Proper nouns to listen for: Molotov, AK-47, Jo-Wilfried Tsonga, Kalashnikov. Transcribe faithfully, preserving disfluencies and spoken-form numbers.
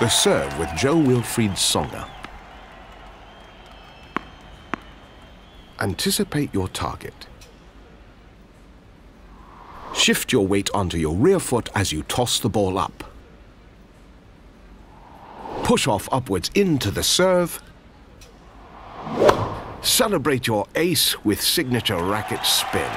The serve with Jo-Wilfried Tsonga. Anticipate your target. Shift your weight onto your rear foot as you toss the ball up. Push off upwards into the serve. Celebrate your ace with signature racket spin.